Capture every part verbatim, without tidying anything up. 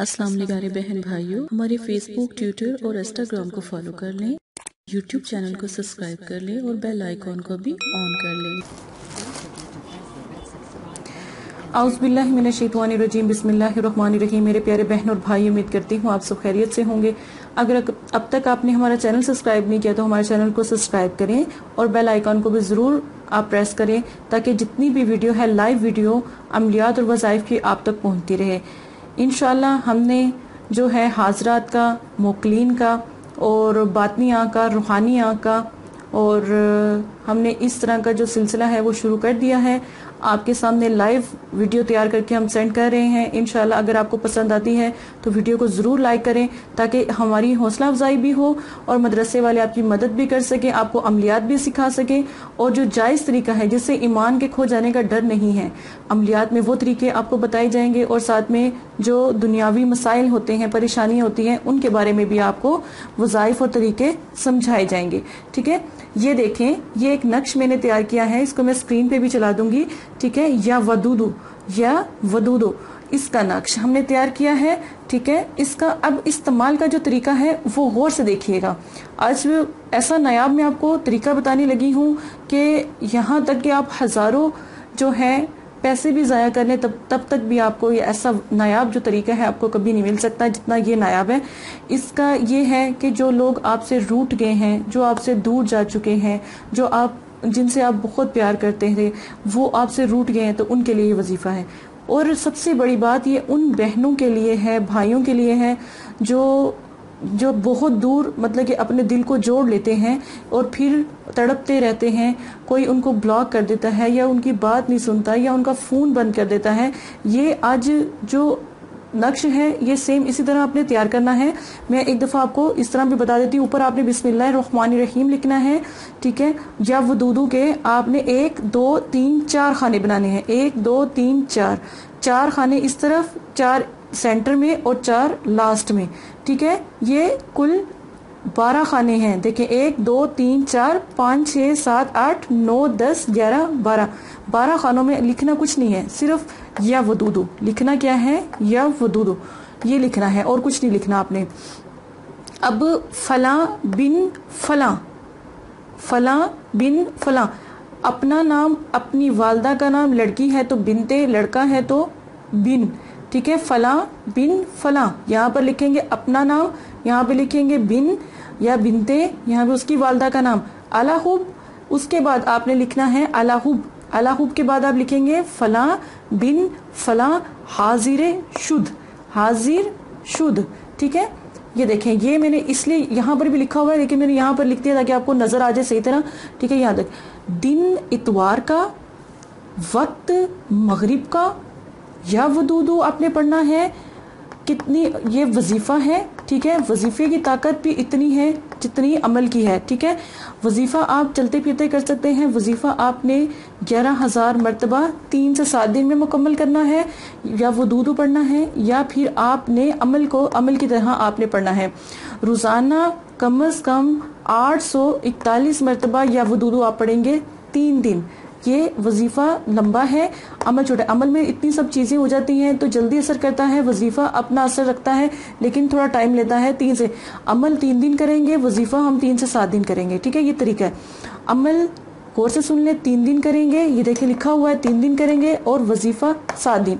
अस्सलाम वालेकुम प्यारे बहन भाइयों, हमारे फेसबुक, ट्विटर और इंस्टाग्राम को फॉलो कर लें, यूट्यूब चैनल को सब्सक्राइब कर लें और बेल आइकॉन को भी ऑन कर लें। औज़ुबिल्लाहि मिनश्शैतानिर्रजीम, बिस्मिल्लाहिर्रहमानिर्रहीम। मेरे प्यारे बहन और भाई, उम्मीद करती हूँ आप सब खैरियत से होंगे। अगर अब तक आपने हमारा चैनल सब्सक्राइब नहीं किया तो हमारे चैनल को सब्सक्राइब करें और बेल आइकॉन को भी ज़रूर आप प्रेस करें ताकि जितनी भी वीडियो है, लाइव वीडियो, अमलियात और वज़ाइफ की आप तक पहुँचती रहे। इंशाल्लाह हमने जो है हाजरात का, मोकलीन का और बातनिया का, रूहानिया का, और हमने इस तरह का जो सिलसिला है वो शुरू कर दिया है। आपके सामने लाइव वीडियो तैयार करके हम सेंड कर रहे हैं। इंशाल्लाह अगर आपको पसंद आती है तो वीडियो को ज़रूर लाइक करें ताकि हमारी हौसला अफजाई भी हो और मदरसे वाले आपकी मदद भी कर सकें, आपको अमलियात भी सिखा सकें और जो जायज़ तरीका है जिससे ईमान के खो जाने का डर नहीं है, अमलियात में वो तरीके आपको बताए जाएंगे और साथ में जो दुनियावी मसाइल होते हैं, परेशानियाँ होती हैं, उनके बारे में भी आपको वज़ाइफ और तरीके समझाए जाएंगे। ठीक है, ये देखें, ये एक नक्श मैंने तैयार किया है, इसको मैं स्क्रीन पे भी चला दूंगी। ठीक है, या वदूदो, या वदूदो इसका नक्श हमने तैयार किया है। ठीक है, इसका अब इस्तेमाल का जो तरीका है वो गौर से देखिएगा। आज ऐसा नायाब मैं आपको तरीका बताने लगी हूँ कि यहाँ तक कि आप हज़ारों जो है पैसे भी ज़ाया कर लें तब तब तक भी आपको ये ऐसा नायाब जो तरीका है आपको कभी नहीं मिल सकता जितना ये नायाब है। इसका ये है कि जो लोग आपसे रूठ गए हैं, जो आपसे दूर जा चुके हैं, जो आप जिनसे आप बहुत प्यार करते थे वो आपसे रूठ गए हैं, तो उनके लिए ये वजीफ़ा है। और सबसे बड़ी बात ये उन बहनों के लिए है, भाइयों के लिए है जो जो बहुत दूर मतलब कि अपने दिल को जोड़ लेते हैं और फिर तड़पते रहते हैं, कोई उनको ब्लॉक कर देता है या उनकी बात नहीं सुनता या उनका फ़ोन बंद कर देता है। ये आज जो नक्श है ये सेम इसी तरह आपने तैयार करना है। मैं एक दफ़ा आपको इस तरह भी बता देती हूँ। ऊपर आपने बिस्मिल्लाहिर्रहमानिर्रहीम लिखना है। ठीक है, या वदूदो के आपने एक दो तीन चार खाने बनाने हैं। एक दो तीन चार, चार खाने इस तरफ, चार सेंटर में और चार लास्ट में। ठीक है, ये कुल बारह खाने हैं। देखें, एक दो तीन चार पाँच छः सात आठ नौ दस ग्यारह बारह, बारह खानों में लिखना कुछ नहीं है, सिर्फ या वदूदो लिखना। क्या है? या वदूदो, ये लिखना है और कुछ नहीं लिखना आपने। अब फला बिन फला, फला बिन फला, अपना नाम, अपनी वालदा का नाम, लड़की है तो बिनते, लड़का है तो बिन। ठीक है, फला बिन फला, यहाँ पर लिखेंगे अपना नाम, यहाँ पे लिखेंगे बिन या बिनते, यहाँ पे उसकी वालदा का नाम। अलाहुब, उसके बाद आपने लिखना है अलाहुब, अलाहुब के बाद आप लिखेंगे फला बिन फला हाजिरे शुद, हाजिर शुद। ठीक है, ये देखें, ये मैंने इसलिए यहाँ पर भी लिखा हुआ है लेकिन मैंने यहाँ पर लिख दिया ताकि आपको नज़र आ जाए सही तरह। ठीक है, यहाँ तक दिन इतवार का, वक्त मगरिब का। या वदूदो आपने पढ़ना है। कितनी ये वजीफ़ा है। ठीक है, वजीफ़े की ताकत भी इतनी है जितनी अमल की है। ठीक है, वजीफ़ा आप चलते फिरते कर सकते हैं। वजीफ़ा आपने ग्यारह हज़ार मरतबा तीन से सात दिन में मुकम्मल करना है। या वदूदो पढ़ना है, या फिर आपने अमल को अमल की तरह आपने पढ़ना है। रोज़ाना कम अज़ कम आठ सौ इकतालीस मरतबा या वदूदो आप पढ़ेंगे तीन दिन। ये वजीफ़ा लंबा है, अमल छोटा। अमल में इतनी सब चीज़ें हो जाती हैं तो जल्दी असर करता है, वजीफ़ा अपना असर रखता है लेकिन थोड़ा टाइम लेता है। तीन से अमल तीन दिन करेंगे, वजीफ़ा हम तीन से सात दिन करेंगे। ठीक है, ये तरीका है। अमल गौर से सुन ले, तीन दिन करेंगे, ये देखिए लिखा हुआ है, तीन दिन करेंगे और वजीफ़ा सात दिन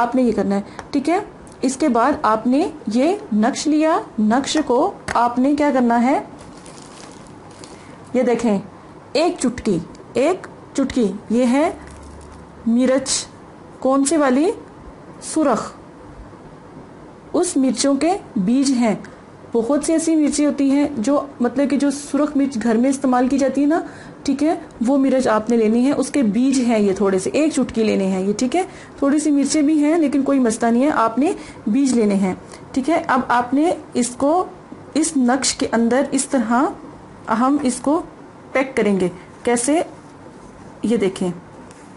आपने ये करना है। ठीक है, इसके बाद आपने ये नक्श लिया, नक्श को आपने क्या करना है, ये देखें, एक चुटकी, एक चुटकी, ये है मिर्च, कौन से वाली, सुरख, उस मिर्चों के बीज हैं। बहुत सी ऐसी मिर्ची होती हैं जो मतलब कि जो सुरख मिर्च घर में इस्तेमाल की जाती है ना, ठीक है, वो मिर्च आपने लेनी है, उसके बीज हैं ये, थोड़े से एक चुटकी लेने हैं ये। ठीक है, थोड़ी सी मिर्चें भी हैं लेकिन कोई मसला नहीं है, आपने बीज लेने हैं। ठीक है, अब आपने इसको इस नक्श के अंदर इस तरह हम इसको पैक करेंगे। कैसे? ये देखें,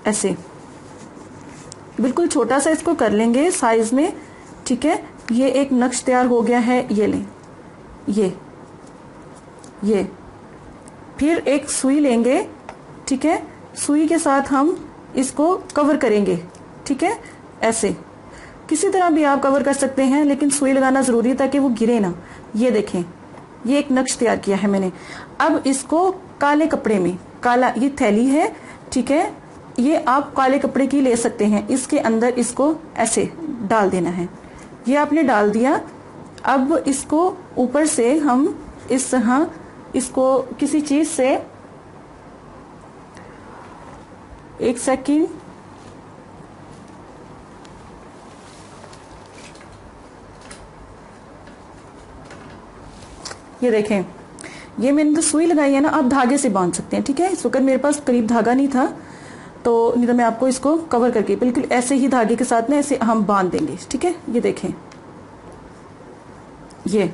ऐसे बिल्कुल छोटा सा इसको कर लेंगे साइज में। ठीक है, ये एक नक्श तैयार हो गया है, ये लें, ये ये फिर एक सुई लेंगे। ठीक है, सुई के साथ हम इसको कवर करेंगे। ठीक है, ऐसे। किसी तरह भी आप कवर कर सकते हैं, लेकिन सुई लगाना ज़रूरी है ताकि वो गिरे ना। ये देखें, ये एक नक्श तैयार किया है मैंने। अब इसको काले कपड़े में, काला ये थैली है, ठीक है, ये आप काले कपड़े की ले सकते हैं, इसके अंदर इसको ऐसे डाल देना है। ये आपने डाल दिया। अब इसको ऊपर से हम इस तरह इसको किसी चीज़ से, एक सेकेंड, ये देखें, ये मैंने तो सुई लगाई है ना, आप धागे से बांध सकते हैं, ठीक है। इस वक्त मेरे पास करीब धागा नहीं था, तो नहीं तो मैं आपको इसको कवर करके बिल्कुल ऐसे ही धागे के साथ ना ऐसे हम बांध देंगे, ठीक है। ये देखें, ये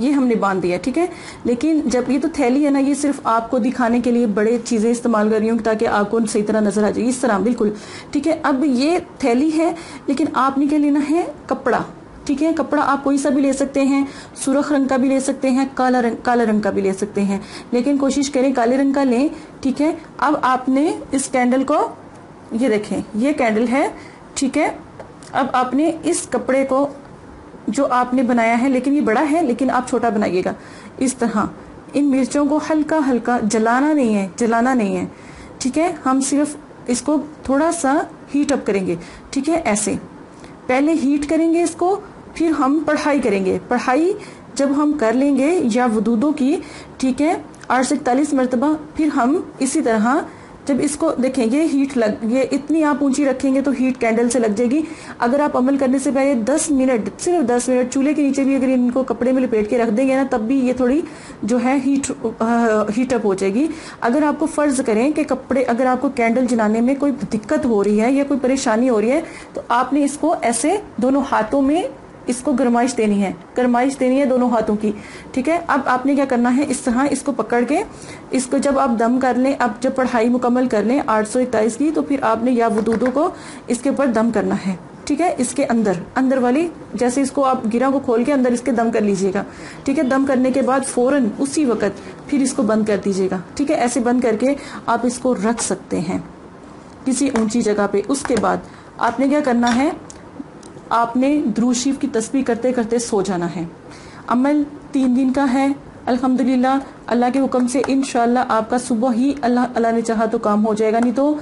ये हमने बांध दिया, ठीक है। लेकिन जब ये तो थैली है ना, ये सिर्फ आपको दिखाने के लिए बड़े चीज़ें इस्तेमाल कर रही हूँ ताकि आपको सही तरह नजर आ जाए, इस तरह बिल्कुल, ठीक है। अब ये थैली है, लेकिन आपने क्या लेना है, कपड़ा, ठीक है। कपड़ा आप कोई सा भी ले सकते हैं, सुरख रंग का भी ले सकते हैं, काला रंग काला रंग का भी ले सकते हैं, लेकिन कोशिश करें काले रंग का लें, ठीक है। अब आपने इस कैंडल को, ये देखें, ये कैंडल है, ठीक है। अब आपने इस कपड़े को जो आपने बनाया है, लेकिन ये बड़ा है, लेकिन आप छोटा बनाइएगा, इस तरह इन मिर्चों को हल्का हल्का जलाना नहीं है, जलाना नहीं है, ठीक है। हम सिर्फ इसको थोड़ा सा हीट अप करेंगे, ठीक है। ऐसे पहले हीट करेंगे इसको, फिर हम पढ़ाई करेंगे। पढ़ाई जब हम कर लेंगे या वदूदों की, ठीक है, आठ से इकतालीस मरतबा, फिर हम इसी तरह जब इसको देखेंगे, हीट लग, ये इतनी आप ऊंची रखेंगे तो हीट कैंडल से लग जाएगी। अगर आप अमल करने से पहले दस मिनट, सिर्फ दस मिनट चूल्हे के नीचे भी अगर इनको कपड़े में लपेट के रख देंगे ना, तब भी ये थोड़ी जो है हीट हीट अप हो जाएगी। अगर आपको फ़र्ज़ करें कि कपड़े, अगर आपको कैंडल जलाने में कोई दिक्कत हो रही है या कोई परेशानी हो रही है, तो आपने इसको ऐसे दोनों हाथों में इसको गरमाइश देनी है, गरमाइश देनी है दोनों हाथों की, ठीक है। अब आपने क्या करना है, इस तरह इसको पकड़ के इसको जब आप दम कर लें, अब जब पढ़ाई मुकम्मल कर लें आठ सौ इक्कीस की, तो फिर आपने या वदूदों को इसके ऊपर दम करना है, ठीक है। इसके अंदर अंदर वाली, जैसे इसको आप गिरा को खोल के अंदर इसके दम कर लीजिएगा, ठीक है। दम करने के बाद फ़ौरन उसी वक्त फिर इसको बंद कर दीजिएगा, ठीक है। ऐसे बंद करके आप इसको रख सकते हैं किसी ऊँची जगह पर। उसके बाद आपने क्या करना है, आपने दुरूद शरीफ की तस्बीह करते करते सो जाना है। अमल तीन दिन का है, अल्हम्दुलिल्लाह, अल्लाह के हुक्म से इंशाअल्लाह आपका सुबह ही, अल्लाह अल्लाह ने चाहा तो काम हो जाएगा, नहीं तो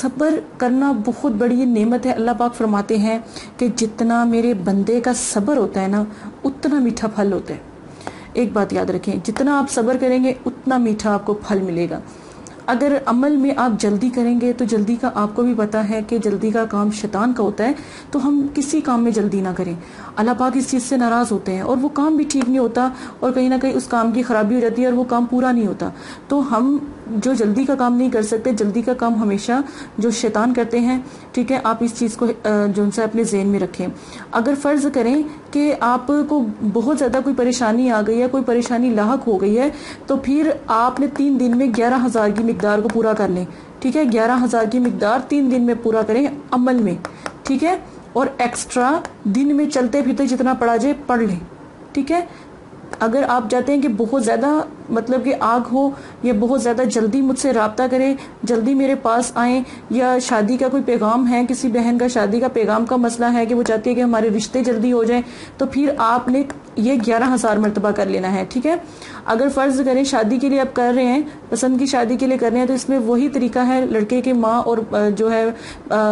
सब्र करना बहुत बड़ी नेमत है। अल्लाह पाक फरमाते हैं कि जितना मेरे बंदे का सब्र होता है ना, उतना मीठा फल होता है। एक बात याद रखें, जितना आप सब्र करेंगे उतना मीठा आपको फल मिलेगा। अगर अमल में आप जल्दी करेंगे तो जल्दी का, आपको भी पता है कि जल्दी का काम शैतान का होता है, तो हम किसी काम में जल्दी ना करें। अल्लाह पाक इस चीज़ से नाराज़ होते हैं और वो काम भी ठीक नहीं होता और कहीं ना कहीं उस काम की ख़राबी हो जाती है और वो काम पूरा नहीं होता। तो हम जो जल्दी का काम नहीं कर सकते, जल्दी का काम हमेशा जो शैतान करते हैं, ठीक है, आप इस चीज़ को जो है अपने जहन में रखें। अगर फ़र्ज़ करें कि आपको बहुत ज़्यादा कोई परेशानी आ गई है, कोई परेशानी लाहक हो गई है, तो फिर आपने तीन दिन में ग्यारह हज़ार की मिकदार को पूरा कर लें, ठीक है। ग्यारह हज़ार की मिकदार तीन दिन में पूरा करें अमल में, ठीक है। और एक्स्ट्रा दिन में चलते फिरते जितना पढ़ा जाए पढ़ लें, ठीक है। अगर आप चाहते हैं कि बहुत ज़्यादा, मतलब कि आग हो, या बहुत ज़्यादा जल्दी मुझसे रब्ता करें, जल्दी मेरे पास आएँ, या शादी का कोई पैगाम है, किसी बहन का शादी का पैगाम का मसला है कि वो चाहती है कि हमारे रिश्ते जल्दी हो जाएं, तो फिर आपने ये ग्यारह हज़ार मरतबा कर लेना है, ठीक है। अगर फ़र्ज़ करें शादी के लिए आप कर रहे हैं, पसंद की शादी के लिए कर रहे हैं, तो इसमें वही तरीका है, लड़के की माँ और जो है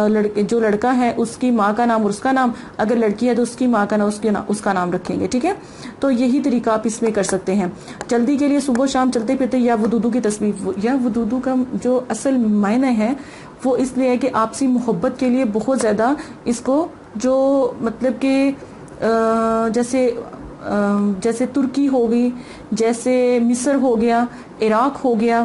लड़के जो लड़का है उसकी माँ का नाम और उसका नाम, अगर लड़की है तो उसकी माँ का नाम उसके नाम उसका नाम रखेंगे, ठीक है। तो यही तरीका आप इसमें कर सकते हैं। जल्दी के लिए सुबह शाम चलते फिरते या वदूदो की तस्वीर, या वदूदो का जो असल मायने है वो इसलिए है कि आपसी मोहब्बत के लिए बहुत ज़्यादा इसको जो मतलब कि जैसे जैसे तुर्की हो गई, जैसे मिस्र हो गया, इराक हो गया,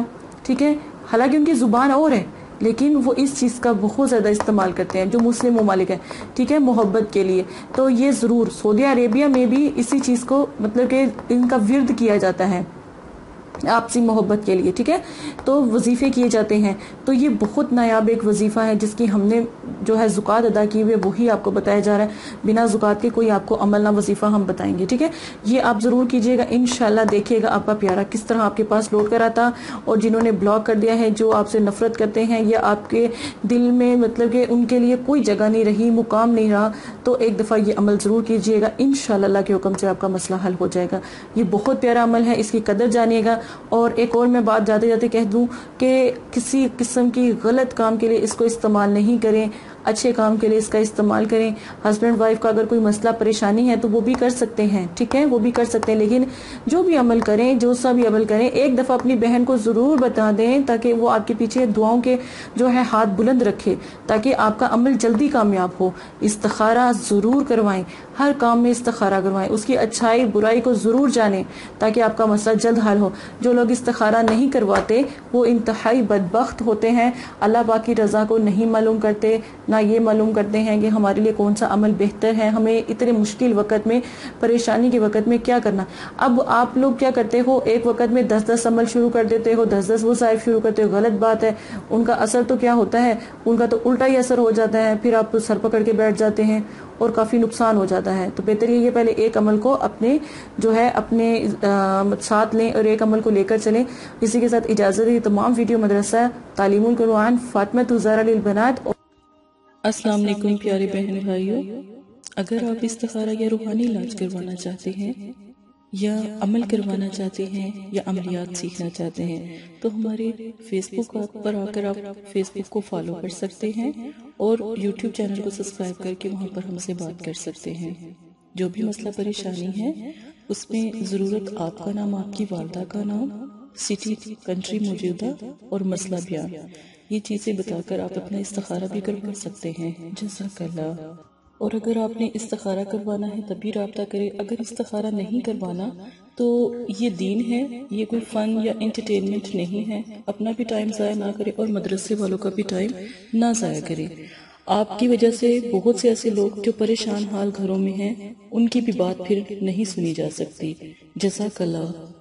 ठीक है। हालांकि उनकी ज़ुबान और है, लेकिन वो इस चीज़ का बहुत ज़्यादा इस्तेमाल करते हैं जो मुस्लिम ममालिक हैं, ठीक है, मोहब्बत के लिए। तो ये ज़रूर सऊदी अरेबिया में भी इसी चीज़ को, मतलब कि इनका विर्द किया जाता है, आपसी मोहब्बत के लिए, ठीक है। तो वजीफ़े किए जाते हैं, तो ये बहुत नायाब एक वजीफ़ा है जिसकी हमने जो है ज़ुकात अदा की हुई है वही आपको बताया जा रहा है। बिना ज़ुकात के कोई आपको अमल ना वजीफ़ा हम बताएंगे, ठीक है। ये आप ज़रूर कीजिएगा, इंशाल्लाह देखिएगा आपका प्यारा किस तरह आपके पास लौट कर आता। और जिन्होंने ब्लॉक कर दिया है, जो आपसे नफरत करते हैं या आपके दिल में मतलब कि उनके लिए कोई जगह नहीं रही, मुकाम नहीं रहा, तो एक दफ़ा ये अमल ज़रूर कीजिएगा, इंशाल्लाह अल्लाह के हुक्म से आपका मसला हल हो जाएगा। ये बहुत प्यारा अमल है, इसकी कदर जानिएगा। और एक और मैं बात जाते जाते कह दूं कि किसी किस्म की गलत काम के लिए इसको इस्तेमाल नहीं करें, अच्छे काम के लिए इसका इस्तेमाल करें। हस्बैंड वाइफ का अगर कोई मसला परेशानी है तो वो भी कर सकते हैं, ठीक है, वो भी कर सकते हैं। लेकिन जो भी अमल करें, जो सा भी अमल करें, एक दफ़ा अपनी बहन को ज़रूर बता दें ताकि वो आपके पीछे दुआओं के जो है हाथ बुलंद रखे, ताकि आपका अमल जल्दी कामयाब हो। इस्तखारा ज़रूर करवाएं, हर काम में इस्तखारा करवाएं, उसकी अच्छाई बुराई को ज़रूर जानें ताकि आपका मसला जल्द हल हो। जो लोग इस्तखारा नहीं करवाते वो इंतहाई बदबख्त होते हैं, अल्लाह पाक की रज़ा को नहीं मालूम करते, ना ये मालूम करते हैं कि हमारे लिए कौन सा अमल बेहतर है, हमें इतने मुश्किल वक़्त में, परेशानी के वक़्त में क्या करना। अब आप लोग क्या करते हो, एक वक़्त में दस दस अमल शुरू कर देते हो, दस दस वज़ाइफ शुरू करते हो, गलत बात है। उनका असर तो क्या होता है, उनका तो उल्टा ही असर हो जाता है, फिर आप सर पकड़ के बैठ जाते हैं और काफ़ी नुकसान हो जाता है। तो बेहतर ये पहले एक अमल को अपने जो है अपने आ, साथ लें और एक अमल को लेकर चलें। इसी के साथ इजाज़त है। तमाम वीडियो मदरसा तालीमुल कुरान फातिमा तुज़ारा लिल बनात। अस्सलाम वालेकुम प्यारे बहन भाइयों, अगर आप इस्तिखारा या रूहानी इलाज करवाना चाहते हैं या अमल करवाना चाहते हैं या अमलियात सीखना चाहते हैं तो हमारे फेसबुक पर आकर आप फेसबुक को फॉलो कर सकते हैं और यूट्यूब चैनल को सब्सक्राइब करके वहां पर हमसे बात कर सकते हैं। जो भी मसला परेशानी है उसमें ज़रूरत आपका नाम, आपकी वालदा का नाम, सिटी, कंट्री मौजूदा और मसला बयान, ये चीज़ें बताकर आप अपना इस्तिखारा भी करवा सकते हैं। जज़ाकल्लाह। और अगर आपने इस्तिखारा करवाना है तभी रब्ता करें, अगर इस्तिखारा नहीं करवाना तो ये दीन है, ये कोई फ़न या एंटरटेनमेंट नहीं है। अपना भी टाइम ज़ाया ना करें और मदरसे वालों का भी टाइम ना ज़ाया करें। आपकी वजह से बहुत से ऐसे लोग जो परेशान हाल घरों में हैं उनकी भी बात फिर नहीं सुनी जा सकती। जज़ाकल्लाह।